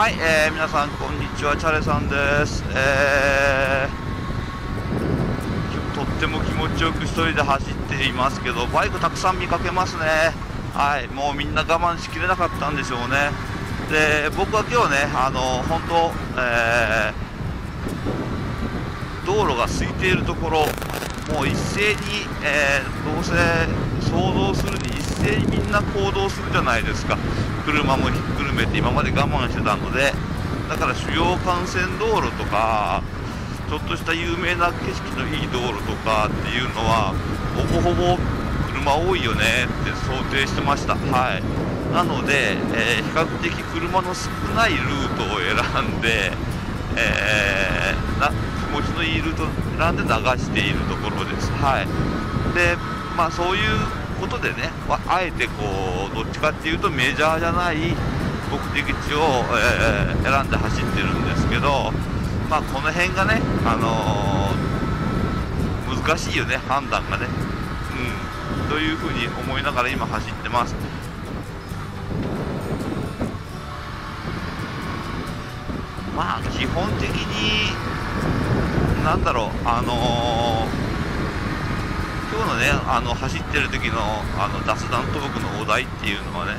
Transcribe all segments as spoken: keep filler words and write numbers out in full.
はい、えー、皆さんこんにちは、チャレさんです、えー、とっても気持ちよく一人で走っていますけど、バイクたくさん見かけますね。はい、もうみんな我慢しきれなかったんでしょうね。で、僕は今日ね、あの本当、えー、道路が空いているところ、もう一斉に、えー、どうせ想像するに一斉にみんな行動するじゃないですか。車もひっくるめて今まで我慢してたので、だから主要幹線道路とかちょっとした有名な景色のいい道路とかっていうのはほぼほぼ車多いよねって想定してました。はい、なので、えー、比較的車の少ないルートを選んで、えー、な気持ちのいいルートを選んで流しているところです。はい、でまあそういうことでね、あえてこうどっちかっていうとメジャーじゃない目的地を、えー、選んで走ってるんですけど、まあ、この辺がね、あのー、難しいよね、判断がね、うん、というふうに思いながら今走ってます。まあ基本的になんだろう、あのー今日のね、あの走ってる時のあの雑談トークのお題っていうのはね、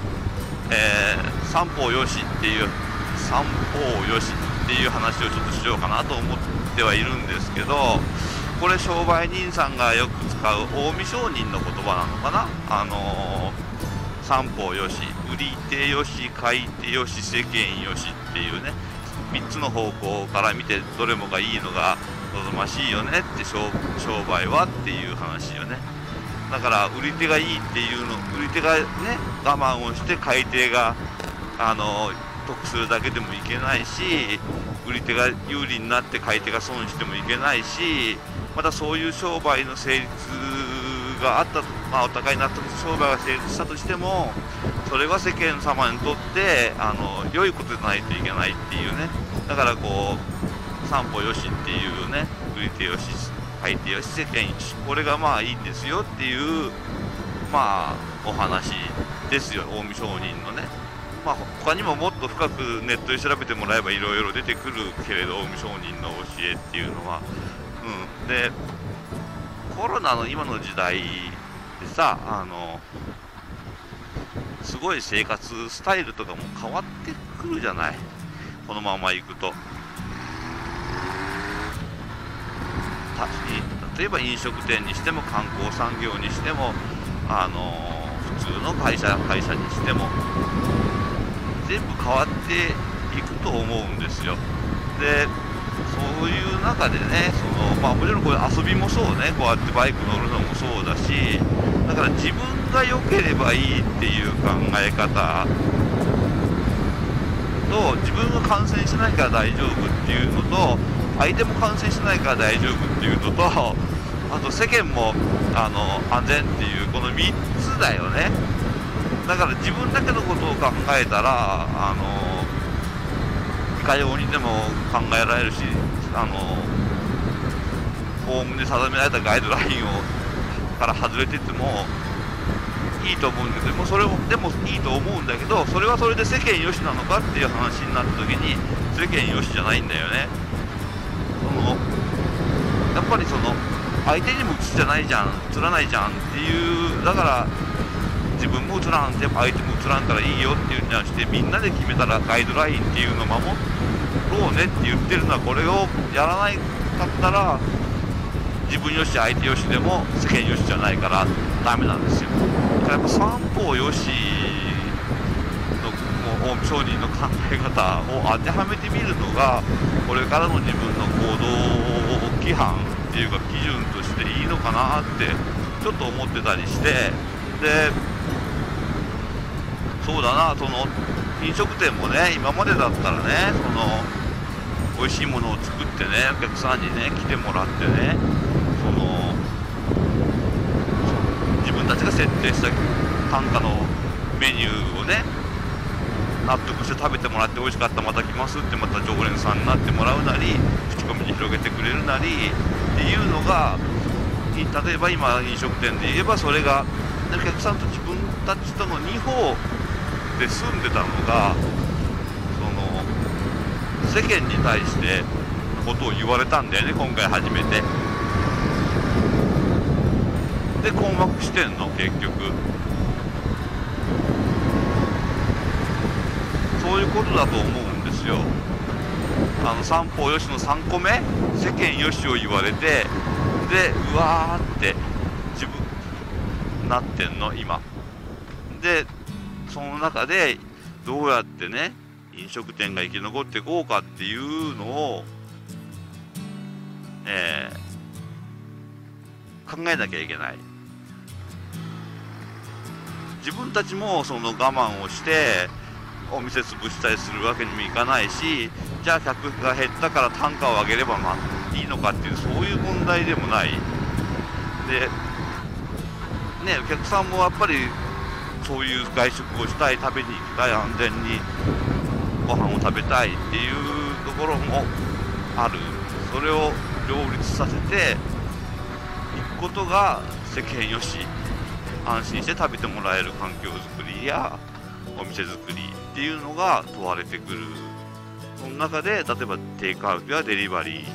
えー、三方よしっていう三方よしっていう話をちょっとしようかなと思ってはいるんですけど、これ商売人さんがよく使う近江商人の言葉なのかな。あのー、三方よし、売り手よし、買い手よし、世間よしっていうね、みっつの方向から見てどれもがいいのが望ましいよねって、商売はっていう話よね。だから売り手がいいっていうの、売り手がね我慢をして買い手があの得するだけでもいけないし、売り手が有利になって買い手が損してもいけないし、またそういう商売の成立があったと、まあ、お互い納得商売が成立したとしても、それは世間様にとってあの良いことでないといけないっていうね。だからこう三方よしっていうね、売り手よし、買い手よし、世間よし、これがまあいいんですよっていう、まあお話ですよ、近江商人のね。まあ他にももっと深くネットで調べてもらえばいろいろ出てくるけれど、近江商人の教えっていうのは、うん、でコロナの今の時代でさ、あのすごい生活スタイルとかも変わってくるじゃない、このままいくと。例えば飲食店にしても観光産業にしても、あのー、普通の会社会社にしても全部変わっていくと思うんですよ。でそういう中でね、その、まあ、もちろんこれ遊びもそうね、こうやってバイク乗るのもそうだし、だから自分が良ければいいっていう考え方と、自分が感染しないから大丈夫っていうのと、相手も感染しないから大丈夫っていうのと、あと世間もあの安全っていう、このみっつだよね。だから自分だけのことを考えたら、あのいかようにでも考えられるし、あのおおむね定められたガイドラインをから外れててもいいと思うんだけど、もうそれもでもいいと思うんだけど、それはそれで世間よしなのかっていう話になった時に、世間よしじゃないんだよね。やっぱりその相手にもうつじゃないじゃん、うつらないじゃんっていう、だから自分もうつらんでも相手もうつらんからいいよっていうんじゃなくて、みんなで決めたらガイドラインっていうのを守ろうねって言ってるのは、これをやらないかったら自分よし相手よしでも世間よしじゃないからダメなんですよ。だからやっぱ三方よしの近江商人の考え方を当てはめてみるのが、これからの自分の行動規範っていうか基準としていいのかなってちょっと思ってたりして、でそうだな、その飲食店もね、今までだったらね、その美味しいものを作ってね、お客さんにね来てもらってね、その自分たちが設定した単価のメニューをね納得して食べてもらって、美味しかったまた来ますって、また常連さんになってもらうなり、口コミに広げてくれるなりっていうのが、例えば今飲食店で言えば、それがお客さんと自分たちとのに方で住んでたのが、その世間に対してのことを言われたんだよね、今回初めて。で困惑してんの結局。そういうことだと思うんですよ。あの三方よしのさんこめ、世間よしを言われて、でうわーって自分なってんの今で。その中でどうやってね飲食店が生き残っていこうかっていうのを、えー、考えなきゃいけない。自分たちもその我慢をしてお店潰したりするわけにもいかないし、じゃあ客が減ったから単価を上げればまあいいのかっていう、そういう問題でもない。でね、お客さんもやっぱりそういう外食をしたい、食べに行きたい、安全にご飯を食べたいっていうところもある。それを両立させていくことが世間よし、安心して食べてもらえる環境づくりやお店づくりっていうのが問われてくる。その中で例えばテイクアウトやデリバリー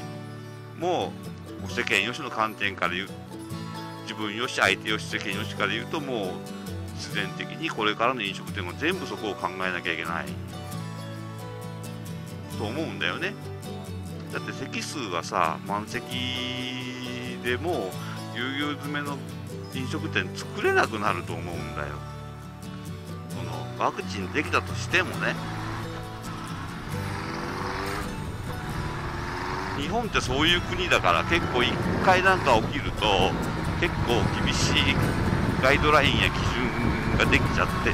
も世間よしの観点から言う、自分よし相手よし世間よしから言うと、もう必然的にこれからの飲食店も全部そこを考えなきゃいけないと思うんだよね。だって席数はさ、満席でも悠々詰めの飲食店作れなくなると思うんだよ。そのワクチンできたとしてもね、日本ってそういう国だから、結構いっかいなんか起きると結構厳しいガイドラインや基準ができちゃって、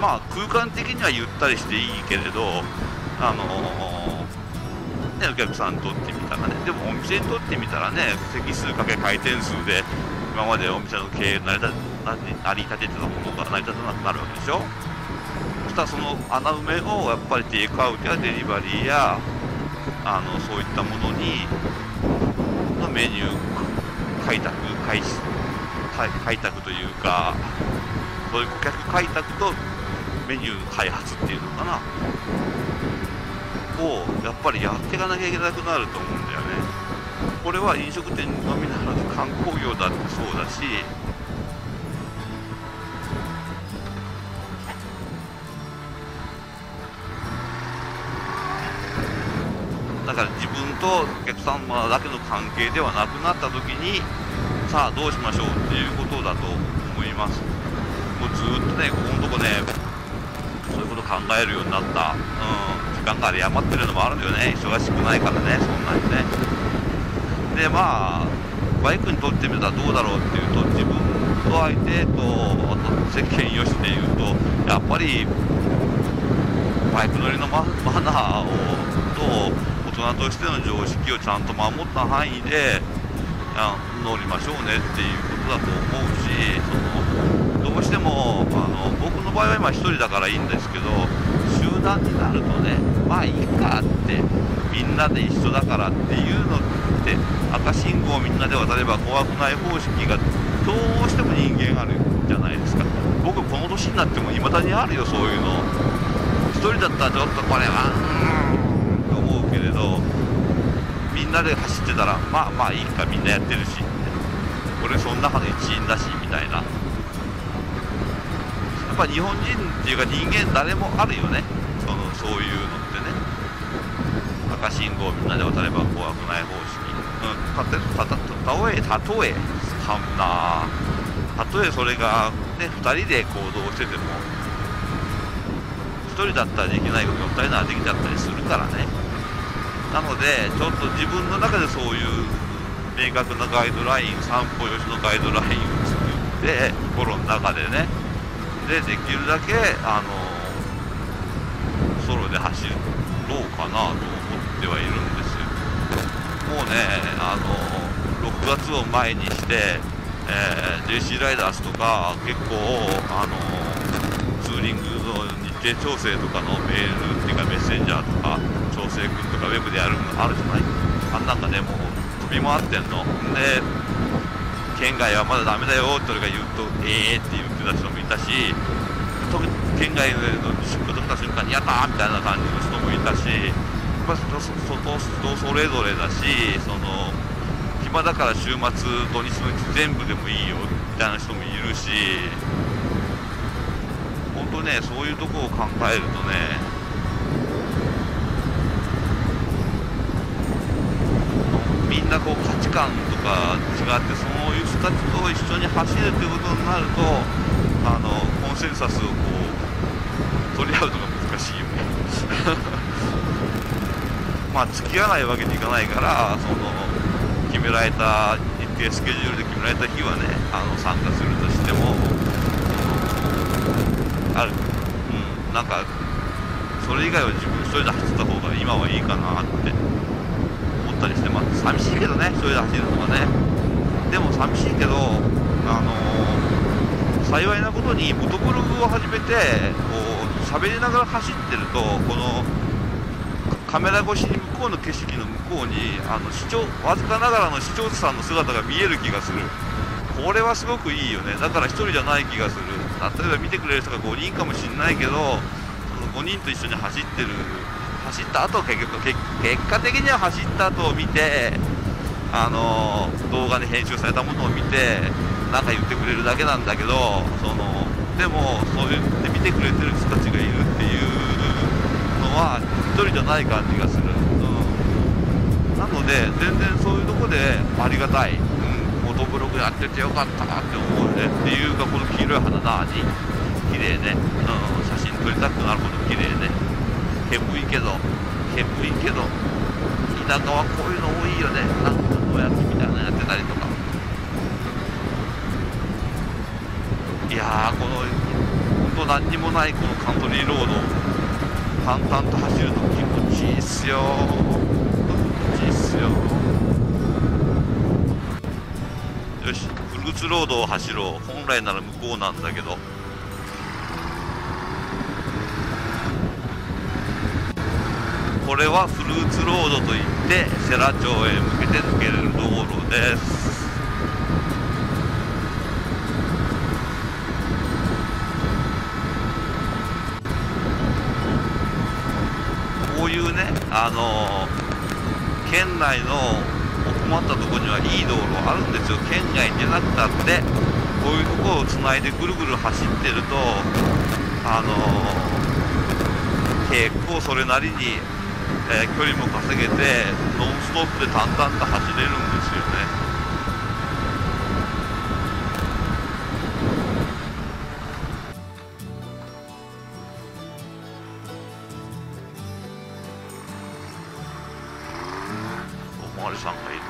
まあ空間的にはゆったりしていいけれど、あのーね、お客さんにとってみたらね、でもお店にとってみたらね、席数かけ回転数で今までお店の経営成り立て成り立ててたものが成り立たなくなるわけでしょ。そしたらその穴埋めをやっぱりテイクアウトやデリバリーやあのそういったものにのメニュー開拓開始開拓というか、そういう顧客開拓とメニュー開発っていうのかなをやっぱりやっていかなきゃいけなくなると思うんだよね。これは飲食店のみならず観光業だってそうだし、だから自分とお客様だけの関係ではなくなった時に、さあどうしましょうっていうことだと思います。もうずっとね、ここのとこね、そういうこと考えるようになった。うん、時間があれ余ってるのもあるんだよね。忙しくないからね、そんなにね。で、まあ、バイクにとってみたらどうだろうっていうと、自分と相手と、あと世間よしでいうと、やっぱり、バイク乗りのマナーを、と、大人としての常識をちゃんと守った範囲で乗りましょうねっていうことだと思うし、そのどうしてもあの僕の場合は今ひとりだからいいんですけど、集団になるとね、まあいいかって、みんなで一緒だからっていうのって、赤信号をみんなで渡れば怖くない方式がどうしても人間あるじゃないですか。僕この年になってもいまだにあるよ、そういうの。ひとりだったらちょっとこれはうーんけれど、みんなで走ってたらまあまあいいか、みんなやってるし、俺その中の一員だしみたいな。やっぱ日本人っていうか人間誰もあるよね、そのそういうのってね。赤信号みんなで渡れば怖くない方式、うん、たてたたたえたとえかんなたとえそれが、ね、ふたりで行動しててもひとりだったらできないことがふたりならできちゃったりするからね。なので、ちょっと自分の中でそういう明確なガイドライン、散歩よしのガイドラインを作って、心の中でね、で、できるだけ、あの、ソロで走ろうかなと思ってはいるんですよ。もうね、あの、ろくがつを前にして、えー、ジェーシー ライダースとか、結構、あの、ツーリングの日程調整とかのメール、メッセンジャーとか調整君とかウェブでやるのあるじゃない。あんなんかね、もう飛び回ってんので、県外はまだダメだよって俺が言うとええー、って言ってた人もいたし、県外の出国した瞬間にやったーみたいな感じの人もいたし、まあ、人それぞれだし、その暇だから週末土日のうち全部でもいいよみたいな人もいるし、本当ね、そういうとこを考えるとね、みんなこう価値観とか違って、そういう人たちと一緒に走るっていうことになると、あのコンセンサスをこう取り合うのが難しいよね。まあ付き合わないわけにいかないから、その決められた日程スケジュールで決められた日はね、あの参加するとしてもある、うん、なんかそれ以外は自分一人で走った方が今はいいかなって。たりして、まあ、寂しいけどね、一人で走るのがね。でも寂しいけど、あのー、幸いなことにモトブログを始めてこう喋りながら走ってると、このカメラ越しに向こうの景色の向こうにあの視聴わずかながらの視聴者さんの姿が見える気がする。これはすごくいいよね。だから一人じゃない気がする。例えば見てくれる人がごにんかもしんないけど、そのごにんと一緒に走ってる。走った後結局結果的には走った後を見て、あの動画で編集されたものを見て何か言ってくれるだけなんだけど、そのでもそうやって見てくれてる人たちがいるっていうのは一人じゃない感じがする、うん、なので全然そういうとこでありがたい、うん、フォトブログやっててよかったなって思うね。っていうか、この黄色い花なあに綺麗ね、うん、写真撮りたくなるほど綺麗ね。煙いけど、煙いけど、田舎はこういうの多いよね。なんかおやつみたいなのやってたりとか。いやー、このほんと何にもないこのカントリーロード、淡々と走るの気持ちいいっすよ。気持ちいいっすよ。よし、フルーツロードを走ろう。本来なら向こうなんだけど。これはフルーツロードといって世羅町へ向けて抜ける道路です。こういうね、あのー、県内の困ったところにはいい道路あるんですよ。県外に出なくたってこういうところをつないでぐるぐる走ってると、あのー、結構それなりにえー、距離も稼げてノンストップで淡々と走れるんですよね。お巡りさんがいる。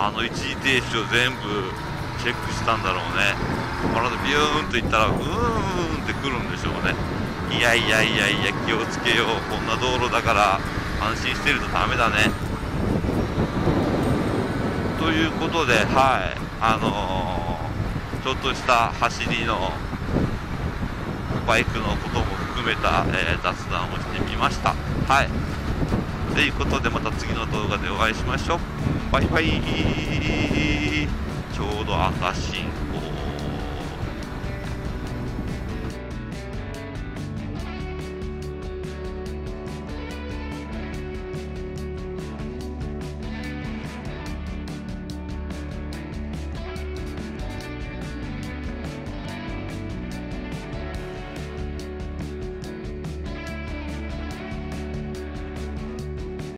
あの一時停止を全部チェックしたんだろうね。体ビューンといったらうーんってくるんでしょうね。いやいやいやいや、気をつけよう。こんな道路だから安心してるとダメだね。ということで、はい、あのー、ちょっとした走りのバイクのことも含めた、えー、雑談をしてみました。はい、ということでまた次の動画でお会いしましょう。バイバイ。ちょうど赤信号